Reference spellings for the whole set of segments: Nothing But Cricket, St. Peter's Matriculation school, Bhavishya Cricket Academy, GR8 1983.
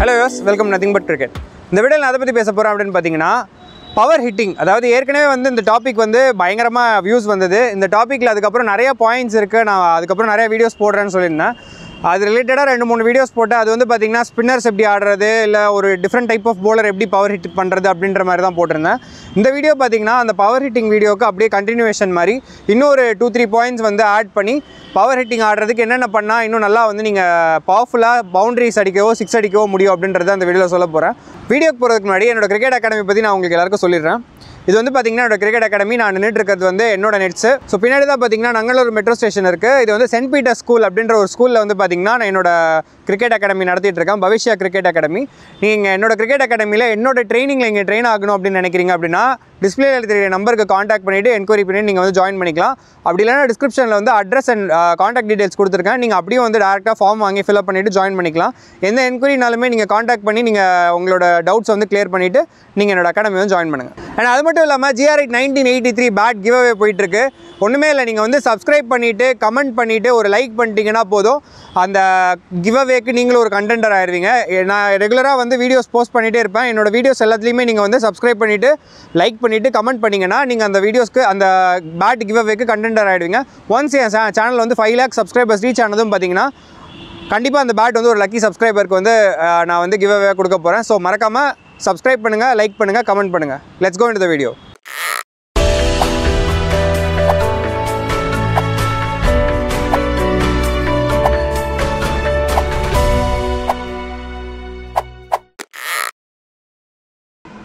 Hello viewers, welcome to Nothing But Cricket. In this video, I will talk about power hitting. That is, this topic has a lot of views. In this topic, there are many points and many videos. That is related to two videos. That is, spinners or different type of bowler power hit. In this video, the power hitting video is continuation. There are 2-3 points add power hitting order adukku enna panna innum nalla neenga powerful boundaries adikavo six adikavo mudiyum அப்படின்றத அந்த வீடியோல சொல்ல போறேன் வீடியோக்கு போறதுக்கு முன்னாடி என்னோட cricket academy பத்தி நான் உங்களுக்கு எல்லாருக்கும் சொல்லிறேன் இது பாத்தீங்கன்னா என்னோட cricket academy நான் நின்னுட்டு இருக்குது என்னோட nets சோ பின்னாடி தான் பாத்தீங்கன்னா நங்களூர் metro station இருக்கு இது செயின்ட் பீட்டர்ஸ் ஸ்கூல் அப்படிங்கற ஒரு ஸ்கூல்ல பாத்தீங்கன்னா நான் என்னோட cricket academy நடத்திட்டு இருக்கேன் பவிஷ்யா cricket academy நீங்க என்னோட cricket academy ல என்னோட ட்ரெய்னிங்ல நீங்க ட்ரெயின் ஆகணும் அப்படி நினைக்கிறீங்க அப்படினா Display the number contact pannite enquiry panni neenga join panikalam appadi illana description la address and contact details kuduthirken neenga appadi direct form vaangi fill up pannite join panikalam endha enquiry nalume neenga contact panni neenga ungaloda doubts clear pannite neenga enoda academy join panunga and adu mattum illama GR8 1983 bat giveaway poitirukku onnume illa neenga subscribe pannite comment pannite or like pannitingana podum and giveaway ku neenga or contender aayirvinga na regular videos post pannite irpen enoda videos ellathiliyume neenga subscribe pannite like comment panningana neenga andha videos ku andha bat giveaway ku contender aidvinga once yes channel 5 lakh subscribers reach aanadum pathina kandipa andha bat oru lucky subscriber ku na giveaway kudukka poren so marakama subscribe pannunga like pannunga comment pannunga let's go into the video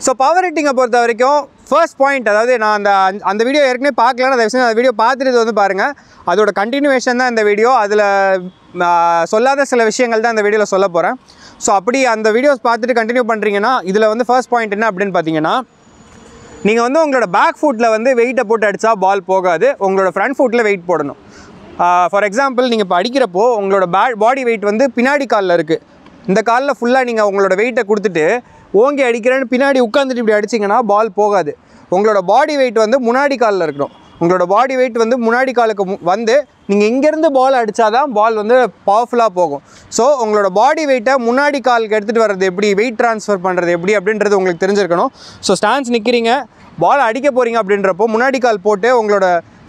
so power hitting பொறுத்த வரைக்கும் first point அதாவது நான் அந்த video ஏற்கனவே பார்க்கல நான் தயவுசெய்து அந்த வீடியோ பார்த்துட்டு பாருங்க அதோட கண்டினியூவேஷன் தான் இந்த வீடியோ அதுல சொல்லாத சில விஷயங்கள் தான் இந்த வீடியோல சொல்ல போறேன் சோ அப்படி அந்த வீடியோஸ் பார்த்துட்டு கண்டினியூ பண்றீங்கன்னா இதுல first point என்ன அப்படினு பாத்தீங்கன்னா நீங்க உங்களோட back footல weight போட்டு அடிச்சா பால் போகாது உங்களோட front footல weight போடணும் for example நீங்க அடிக்கிறப்போ உங்களோட body weight பின்னாடி கால்ல இருக்கு இந்த கால்ல ஃபுல்லா நீங்க உங்களோட weight-ஐ கொடுத்துட்டு ஓங்கி அடிக்கிறேன்னு பின்னாடி உட்கார்ந்துட்டு இப்படி அடிச்சீங்கனா பால் போகாது உங்களோட பாடி weight முன்னாடி கால்ல இருக்கணும் உங்களோட பாடி weight முன்னாடி காலுக்கு நீங்க எங்க இருந்து பால் அடிச்சாதான் பால் பவர்ஃபுல்லா போகும் சோ உங்களோட பாடி weight-ஐ முன்னாடி காலுக்கு எடுத்துட்டு வரது எப்படி weight transfer பண்றது எப்படி அப்படின்றது உங்களுக்கு தெரிஞ்சிருக்கணும் சோ ஸ்டான்ஸ் நிக்கிறீங்க பால் அடிக்க போறீங்க அப்படின்றப்போ முன்னாடி கால் போட்டு உங்களோட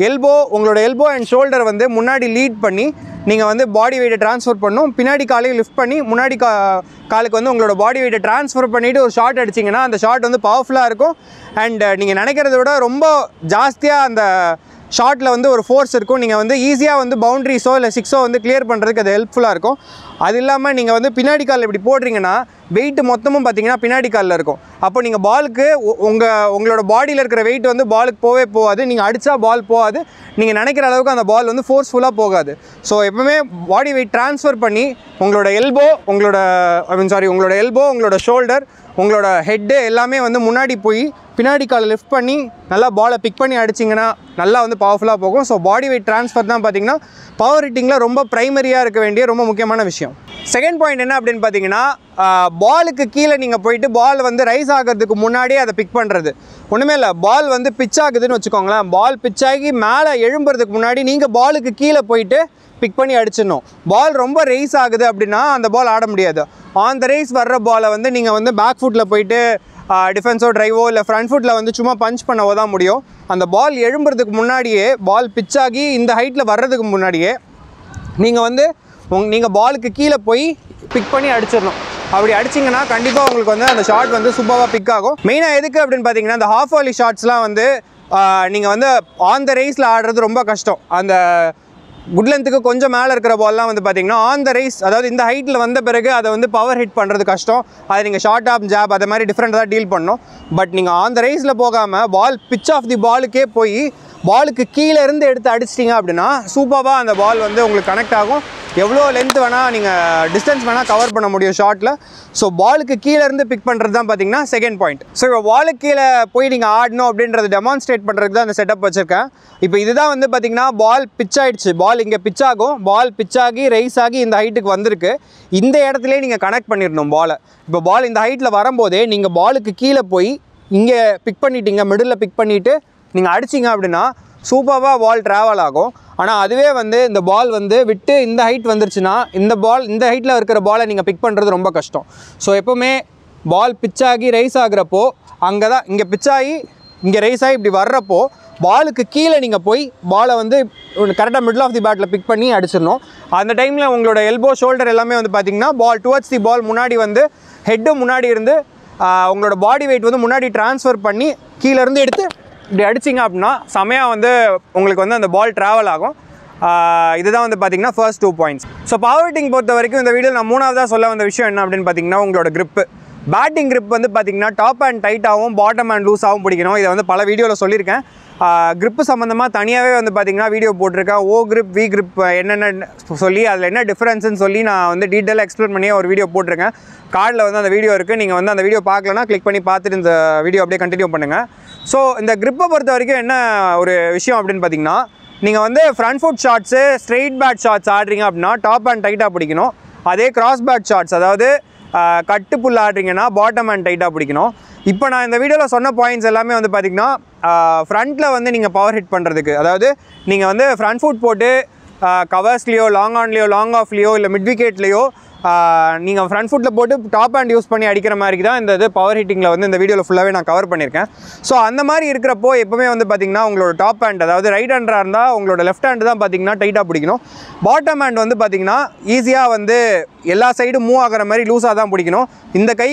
elbow and shoulder முன்னாடி லீட் பண்ணி நீங்க body weight transfer பண்ணனும் பின்னாடி காலை லிஃப்ட் பண்ணி முன்னாடி காலுக்கு உங்களோட body weight transfer பண்ணிட்டு ஒரு ஷாட் அடிச்சீங்கனா அந்த ஷாட் பவர்ஃபுல்லா இருக்கும் and நீங்க நினைக்கிறதை விட ரொம்ப ஜாஸ்தியா அந்த ஷாட்ல ஒரு ஃபோர்ஸ் இருக்கும் நீங்க ஈஸியா பவுண்டரிஸோ இல்ல சிக்ஸோ கிளியர் பண்றதுக்கு அது ஹெல்ப்ஃபுல்லா இருக்கும் அது இல்லாம நீங்க பின்னாடி கால் இப்படி போட்றீங்கனா weight மொத்தமும் பாத்தீங்கனா பின்னாடி கால்ல இருக்கும் அப்போ நீங்க பாலுக்கு உங்களோட பாடியில இருக்கிற weight பாலுக்கு போவே போகாது நீங்க அடிச்சா பால் போகாது நீங்க நினைக்கிற அளவுக்கு அந்த பால் ஃபோர்ஸ்ஃபுல்லா போகாது சோ எப்பவுமே பாடி weight transfer பண்ணி உங்களோட elbow உங்களோட உங்களோட elbow உங்களோட shoulder உங்களோட head எல்லாமே முன்னாடி போய் பின்னாடி கால் லிஃப்ட் பண்ணி நல்லா பாலை பிக் பண்ணி அடிச்சீங்கனா நல்லா பவர்ஃபுல்லா போகும் சோ பாடி weight transfer தான் பாத்தீங்கனா பவர் ஹிட்டிங்ல ரொம்ப பிரைமரியா இருக்க வேண்டிய ரொம்ப முக்கியமான விஷயம் செகண்ட் பாயிண்ட் என்ன அப்படினு பாத்தீங்கனா பாலுக்கு கீழ நீங்க போயிடு பால் ரைஸ் ஆகிறதுக்கு முன்னாடி அதை பிக் பண்றது ஒண்ணுமே இல்ல பால் பிட்ச் ஆகுதுன்னு வெச்சுக்கோங்களே பால் பிட்ச் ஆகி மேலே எழும்பறதுக்கு முன்னாடி நீங்க பாலுக்கு கீழ போயிடு பிக் பண்ணி அடிச்சணும் பால் ரொம்ப ரைஸ் ஆகுது அப்படினா அந்த பால் ஆட முடியாது ஆன் தி ரைஸ் வர்ற பாலை நீங்க பேக் ஃபுட்ல போயிடு டிஃபென்ஸோ டிரைவோ இல்ல ஃப்ரண்ட் ஃபுட்ல சும்மா பஞ்ச் பண்ணவோ தான் முடியும் அந்த பால் எழும்பறதுக்கு முன்னாடியே பால் பிட்ச் ஆகி இந்த ஹைட்ல வர்றதுக்கு முன்னாடியே நீங்க நீங்க பாலுக்கு கீழ போய் பிக் பண்ணி அடிச்சிரணும் அப்படி அடிச்சீங்கனா கண்டிப்பா உங்களுக்கு அந்த ஷாட் சூப்பரா பிக் ஆகும் மெயினா எதுக்கு அப்படினு பாத்தீங்கன்னா அந்த ஹாஃப் வாலி ஷாட்ஸ்லாம் நீங்க ஆன் தி ரைஸ்ல ஆடுறது ரொம்ப கஷ்டம் அந்த குட் லெந்த்க்கு கொஞ்சம் மேல இருக்கிற பால்லாம் பாத்தீங்கன்னா ஆன் தி ரைஸ் அதாவது இந்த ஹைட்ல பிறகு அதை பவர் ஹிட் பண்றது கஷ்டம் அது நீங்க ஷார்ட் ஆப் ஜாப் அதே மாதிரி டிஃபரண்டா டீல் பண்ணனும் பட் நீங்க ஆன் தி ரைஸ்ல போகாம பால் பிட்ச் ஆஃப் தி பாலுக்கே போய் பாலுக்கு கீழ இருந்து எடுத்து அடிச்சிட்டீங்க அப்படினா சூப்பரா அந்த பால் உங்களுக்கு கனெக்ட் ஆகும் எவ்ளோ லெந்த் வேணா நீங்க டிஸ்டன்ஸ் வேணா கவர் பண்ண முடியும் ஷாட்ல சோ பாலுக்கு கீழ இருந்து பிக் பண்றது தான் பாத்தீங்கன்னா செகண்ட் பாயிண்ட் சோ இப்போ பாலுக்கு கீழ போய் நீங்க ஆடணும் அப்படின்றத டெமான்ஸ்ட்ரேட் பண்றதுக்கு தான் அந்த செட்டப் வச்சிருக்கேன் இப்போ இதுதான் பாத்தீங்கன்னா பால் பிட்ச் ஆயிடுச்சு பால் இங்க பிட்ச் ஆகும் பால் பிட்ச் ஆகி ரைஸ் ஆகி இந்த ஹைட்டுக்கு வந்திருக்கு இந்த இடத்திலே நீங்க கனெக்ட் பண்ணிரணும் பாலை இப்போ பால் இந்த ஹைட்ல வரும்போதே நீங்க பாலுக்கு கீழ போய் இங்க பிக் பண்ணிட்டீங்க மிடில்ல பிக் பண்ணிட்டு நீங்க அடிச்சீங்க அப்படினா சூப்பரா பால் டிராவல் ஆகும் ஆனா அதுவே வந்து இந்த பால் வந்து விட்டு இந்த ஹைட் வந்துருச்சுனா இந்த பால் இந்த ஹைட்ல இருக்கிற பாலை நீங்க பிக் பண்றது ரொம்ப கஷ்டம் சோ எப்பவுமே பால் பிட்ச் ஆகி ரைஸ் ஆகறப்போ அங்க தான் இங்க பிட்ச் ஆகி இங்க ரைஸ் ஆகி இப்படி வர்றப்போ பாலுக்கு கீழ நீங்க போய் பாலை வந்து கரெக்ட்டா மிடில் ஆஃப் தி பேட்ல பிக் பண்ணி அடிச்சிரணும் அந்த டைம்ல உங்களோட எல்போ ஷோல்டர் எல்லாமே வந்து பாத்தீங்கன்னா பால் டுவர்ட்ஸ் தி பால் முன்னாடி வந்து ஹெட் முன்னாடி இருந்து உங்களோட பாடி weight வந்து முன்னாடி ட்ரான்ஸ்ஃபர் பண்ணி கீழ இருந்து எடுத்து இப்படி அடிச்சிங்க அப்படினா சமயா வந்து உங்களுக்கு வந்து அந்த பால் டிராவல் ஆகும் இதுதான் வந்து பாத்தீங்கன்னா first 2 points so power batting பொறுத்த வரைக்கும் இந்த வீடியோல நான் மூணாவதா சொல்ல வந்த விஷயம் என்ன அப்படினு பாத்தீங்கன்னா உங்களோட grip batting grip வந்து பாத்தீங்கன்னா top and tight ஆவும் bottom and loose ஆவும் பிடிக்கணும் இத வந்து பல வீடியோல சொல்லிருக்கேன் grip சம்பந்தமா தனியாவே வந்து பாத்தீங்கன்னா வீடியோ போட்டுருக்கேன் O grip V grip என்னென்ன சொல்லி அதுல என்ன டிஃபரன்ஸ் னு சொல்லி நான் வந்து டீடைலா எக்ஸ்பிளைன் பண்ணி ஒரு வீடியோ போட்டுருக்கேன் கார்ட்ல வந்து அந்த வீடியோ இருக்கு நீங்க வந்து அந்த வீடியோ பார்க்கலனா click பண்ணி பார்த்துட்டு இந்த வீடியோ அப்படியே கண்டினியூ பண்ணுங்க சோ இந்த grip பொறுத்த வரைக்கும் என்ன ஒரு விஷயம் அப்படினு பாத்தீங்கன்னா நீங்க வந்து front foot shots straight bat shots ஆடுறீங்க அப்படினா top and tight ஆ பிடிக்கணும் அதே cross bat shots அதாவது கட் புல் ஆடுறீங்கனா bottom and tight ஆ பிடிக்கணும் இப்போ நான் இந்த வீடியோல சொன்ன பாயிண்ட்ஸ் எல்லாமே வந்து பாத்தீங்கன்னா फ्रंटல வந்து நீங்க பவர் ஹிட் பண்றதுக்கு அதாவது நீங்க வந்து फ्रंट ஃபுட் போட்டு கவர்ஸ்லியோ லாங் ஆன்லியோ லாங் ஆஃப்லியோ இல்ல மிட் விக்கெட்லியோ நீங்க फ्रंट ஃபுட்ல போட்டு டாப் ஹேண்ட் யூஸ் பண்ணி அடிக்கிற மாதிரிக்கு தான் இந்த பவர் ஹிட்டிங்ல வந்து இந்த வீடியோல ஃபுல்லாவே நான் கவர் பண்ணிருக்கேன் சோ அந்த மாதிரி இருக்குறப்போ எப்பவுமே வந்து பாத்தீங்கன்னா உங்களோட டாப் ஹேண்ட் அதாவது ரைட் ஹேண்டரா இருந்தா உங்களோட லெஃப்ட் ஹேண்ட் தான் பாத்தீங்கன்னா டைட்டா பிடிக்கணும் பாட்டம் ஹேண்ட் வந்து பாத்தீங்கன்னா ஈஸியா வந்து எல்லா சைடு மூவ் ஆகற மாதிரி லூசா தான் பிடிக்கணும் இந்த கை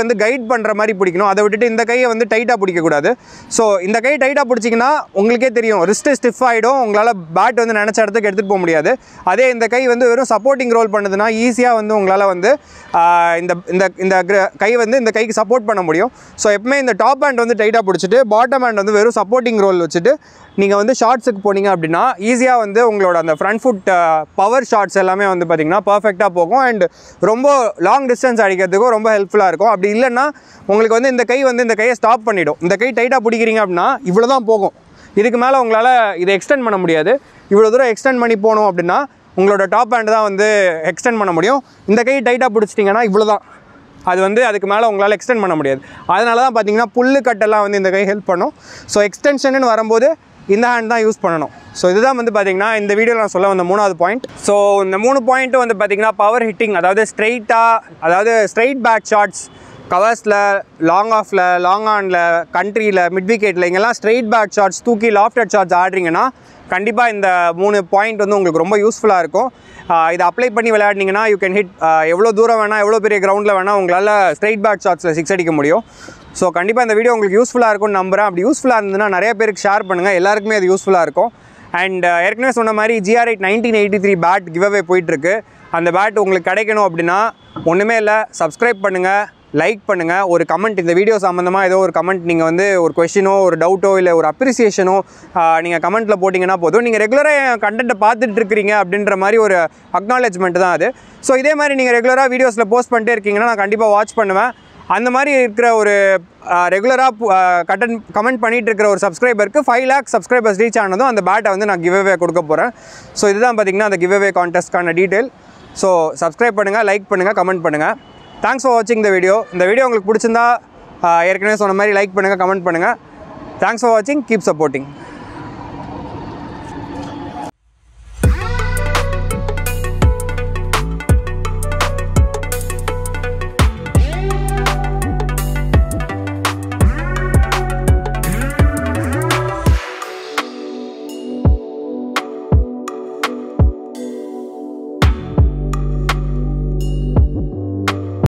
வந்து கைட் பண்ற மாதிரி பிடிக்கணும் அதை விட்டுட்டு இந்த கையை வந்து டைட்டா பிடிக்க கூடாது சோ இந்த கை டைட்டா பிடிச்சீங்கன்னா உங்களுக்கே தெரியும் ரிஸ்ட் ஸ்டிஃப் ஆயிடும் உங்களால பேட் வந்து நினைச்ச இடத்துக்கு எடுத்துட்டு போக முடியாது அதே இந்த கை வந்து வெறும் சப்போர்ட்டிங் ரோல் பண்ணுதுனா ஈஸியா வந்து உங்களால வந்து இந்த இந்த கை வந்து இந்த கைக்கு சப்போர்ட் பண்ண முடியும் சோ எப்பமே இந்த டாப் ஹேண்ட் வந்து டைட்டா பிடிச்சிட்டு பாட்டம் ஹேண்ட் வந்து வெறும் சப்போர்ட்டிங் ரோல் வச்சிட்டு நீங்க வந்து ஷாட்ஸ்க்கு போனீங்க அப்படினா ஈஸியா வந்து உங்களோட அந்த ஃப்ரண்ட் ஃபுட் பவர் ஷாட்ஸ் எல்லாமே வந்து பாத்தீங்கன்னா பெர்ஃபெக்ட்டா போகும் அண்ட் ரொம்ப லாங் டிஸ்டன்ஸ் அடிக்கிறதுக்கு ரொம்ப ஹெல்ப்ஃபுல்லா இருக்கும் அப்படி இல்லனா உங்களுக்கு வந்து இந்த கை வந்து இந்த கையை ஸ்டாப் பண்ணிடும் இந்த கை டைட்டா பிடிக்கிறீங்க அப்படினா இவ்வளவு தான் போகும் இதுக்கு மேல உங்களால இத எக்ஸ்டெண்ட் பண்ண முடியாது இவ்வளவு தூரம் எக்ஸ்டெண்ட் பண்ணி போணும் அப்படினா உங்களோட டாப் ஹேண்ட் தான் வந்து எக்ஸ்டெண்ட் பண்ண முடியும் இந்த கை டைட்டா பிடிச்சிட்டீங்கன்னா இவ்வளவுதான் அது வந்து அதுக்கு மேல உங்களால எக்ஸ்டெண்ட் பண்ண முடியாது அதனால தான் பாத்தீங்கன்னா புல்லு கட்டெல்லாம் வந்து இந்த கை ஹெல்ப் பண்ணும் சோ எக்ஸ்டென்ஷன்னு வரும்போது இந்த ஹேண்ட் தான் யூஸ் பண்ணனும் சோ இதுதான் வந்து பாத்தீங்கன்னா இந்த வீடியோல நான் சொல்ல வந்த மூணாவது பாயிண்ட் சோ இந்த மூணு பாயிண்ட் வந்து பாத்தீங்கன்னா பவர் ஹிட்டிங் அதாவது ஸ்ட்ரைட்டா அதாவது ஸ்ட்ரைட் பேட் ஷாட்ஸ் கவர்ஸ்ல லாங் ஆஃப்ல லாங் ஆன்ல கண்ட்ரில மிட் விக்கெட்ல இங்கெல்லாம் ஸ்ட்ரைட் பேட் ஷாட்ஸ் தூக்கி லாஃப்டட் ஷாட்ஸ் ஆடுறீங்கன்னா கண்டிப்பா இந்த மூணு பாயிண்ட் வந்து உங்களுக்கு ரொம்ப யூஸ்ஃபுல்லா இருக்கும் இத அப்ளை பண்ணி விளையாடுனீங்கன்னா யூ கேன் ஹிட் எவ்வளவு தூரம் வேணா எவ்வளவு பெரிய கிரவுண்ட்ல வேணா உங்களால ஸ்ட்ரைட் பேட் ஷாட்ஸ்ல சிக்ஸ் அடிக்க முடியும் சோ கண்டிப்பா இந்த வீடியோ உங்களுக்கு யூஸ்ஃபுல்லா இருக்கும்னு நம்புறேன் அப்படி யூஸ்ஃபுல்லா இருந்ததுன்னா நிறைய பேருக்கு ஷேர் பண்ணுங்க எல்லாருக்குமே அது யூஸ்ஃபுல்லா இருக்கும் அண்ட் ஏற்கனவே சொன்ன மாதிரி GR8 1983 பேட் கிவ்அவே போயிட்டு இருக்கு அந்த பேட் உங்களுக்கு கிடைக்கணும் அப்படினா ஒண்ணுமே இல்ல சப்ஸ்கிரைப் பண்ணுங்க லைக் பண்ணுங்க ஒரு கமெண்ட் இந்த வீடியோ சம்பந்தமா ஏதோ ஒரு கமெண்ட் நீங்க வந்து ஒரு क्वेश्चनோ ஒரு டவுட்டோ இல்ல ஒரு அப்ரிசியேஷனோ நீங்க கமெண்ட்ல போடிங்கன்னா போதும் நீங்க ரெகுலரா கண்டென்ட் பார்த்துட்டு இருக்கீங்க அப்படின்ற மாதிரி ஒரு அக்னாலஜ்மென்ட் தான் அது சோ இதே மாதிரி நீங்க ரெகுலரா வீடியோஸ்ல போஸ்ட் பண்ணிட்டே இருக்கீங்கன்னா நான் கண்டிப்பா வாட்ச் பண்ணுவேன் அந்த மாதிரி இருக்கிற ஒரு ரெகுலரா கமெண்ட் பண்ணிட்டு இருக்கிற ஒரு சப்ஸ்கிரைபருக்கு 5 lakh சப்ஸ்கிரைபர்ஸ் ரீச் ஆனதும் அந்த பேட்டை வந்து நான் கிவ் அவே கொடுக்க போறேன் சோ இதுதான் பாத்தீங்கன்னா அந்த கிவ் அவே கான்டெஸ்ட்கான டீடைல் சோ சப்ஸ்கிரைப் பண்ணுங்க லைக் பண்ணுங்க கமெண்ட் பண்ணுங்க Thanks for watching the video. இந்த வீடியோ உங்களுக்கு பிடிச்சிருந்தா ஏற்கனவே சொன்ன மாதிரி லைக் பண்ணுங்க கமெண்ட் பண்ணுங்க. Thanks for watching. Keep supporting.